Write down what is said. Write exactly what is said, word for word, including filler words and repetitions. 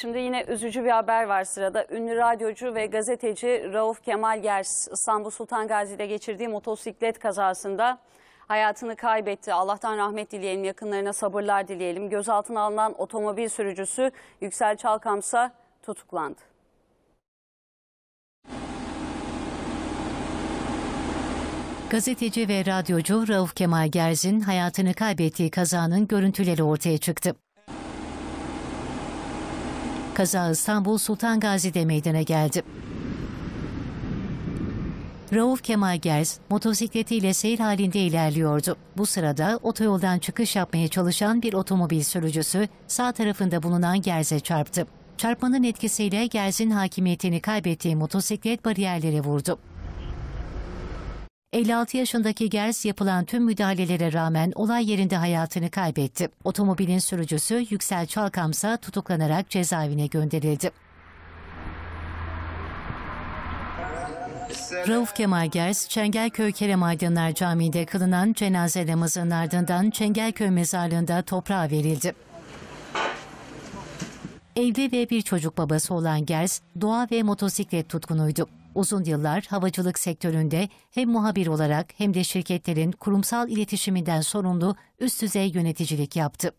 Şimdi yine üzücü bir haber var sırada. Ünlü radyocu ve gazeteci Rauf Kemal Gerz İstanbul Sultan Gazi'de geçirdiği motosiklet kazasında hayatını kaybetti. Allah'tan rahmet dileyelim, yakınlarına sabırlar dileyelim. Gözaltına alınan otomobil sürücüsü Yüksel Çalkamsa tutuklandı. Gazeteci ve radyocu Rauf Kemal Gerz'in hayatını kaybettiği kazanın görüntüleri ortaya çıktı. Kaza İstanbul Sultan Gazi'de meydana geldi. Rauf Kemal Gerz motosikletiyle seyir halinde ilerliyordu. Bu sırada otoyoldan çıkış yapmaya çalışan bir otomobil sürücüsü sağ tarafında bulunan Gerz'e çarptı. Çarpmanın etkisiyle Gerz'in hakimiyetini kaybettiği motosiklet bariyerlere vurdu. elli altı yaşındaki Gerz yapılan tüm müdahalelere rağmen olay yerinde hayatını kaybetti. Otomobilin sürücüsü Yüksel Çalkamsa tutuklanarak cezaevine gönderildi. Rauf Kemal Gerz, Çengelköy Kerem Aydınlar Camii'de kılınan cenaze namazının ardından Çengelköy mezarlığında toprağa verildi. Evli ve bir çocuk babası olan Gerz, doğa ve motosiklet tutkunuydu. Uzun yıllar havacılık sektöründe hem muhabir olarak hem de şirketlerin kurumsal iletişiminden sorumlu üst düzey yöneticilik yaptı.